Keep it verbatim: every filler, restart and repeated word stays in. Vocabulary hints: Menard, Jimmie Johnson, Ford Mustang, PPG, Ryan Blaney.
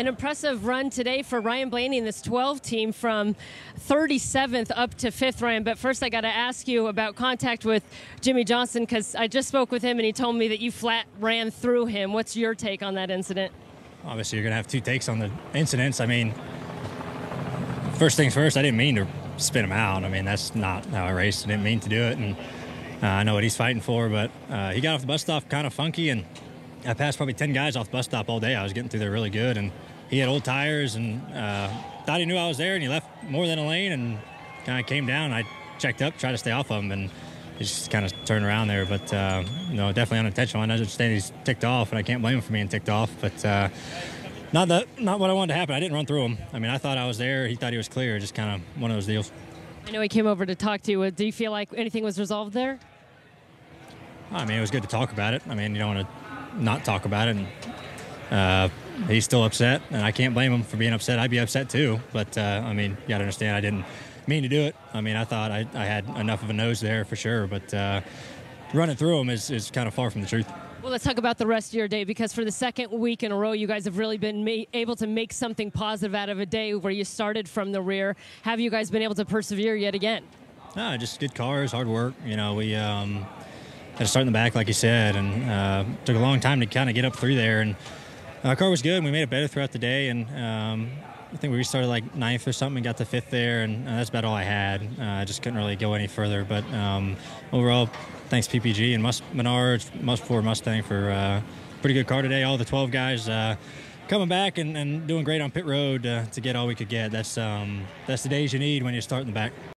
An impressive run today for Ryan Blaney and this twelve team from thirty-seventh up to fifth, Ryan. But first, I got to ask you about contact with Jimmie Johnson, because I just spoke with him and he told me that you flat ran through him. What's your take on that incident? Obviously, you're going to have two takes on the incidents. I mean, first things first, I didn't mean to spin him out. I mean, that's not how I raced. I didn't mean to do it. And uh, I know what he's fighting for, but uh, he got off the bus stop kind of funky, and I passed probably ten guys off the bus stop all day. I was getting through there really good, and he had old tires, and uh, thought he knew I was there, and he left more than a lane, and kind of came down. I checked up, tried to stay off of him, and he just kind of turned around there. But uh, no, definitely unintentional. I understand he's ticked off, and I can't blame him for being ticked off. But uh, not the, not what I wanted to happen. I didn't run through him. I mean, I thought I was there. He thought he was clear. Just kind of one of those deals. I know he came over to talk to you. Do you feel like anything was resolved there? I mean, it was good to talk about it. I mean, you don't want to not talk about it, and uh, he's still upset, and I can't blame him for being upset. I'd be upset too, but uh, I mean, you gotta understand, I didn't mean to do it. I mean, I thought I, I had enough of a nose there for sure, but uh, running through him is, is kind of far from the truth. Well, let's talk about the rest of your day, because for the second week in a row, you guys have really been ma able to make something positive out of a day where you started from the rear. Have you guys been able to persevere yet again? No, just good cars, hard work. You know, we um, had to start in the back, like you said, and uh, took a long time to kind of get up through there. And our car was good, and we made it better throughout the day. And um, I think we restarted like ninth or something and got to fifth there, and uh, that's about all I had. Uh, I just couldn't really go any further. But um, overall, thanks P P G and Must Menard, Must Ford Mustang for uh, pretty good car today. All the twelve guys uh, coming back and, and doing great on pit road uh, to get all we could get. That's um, that's the days you need when you start in the back.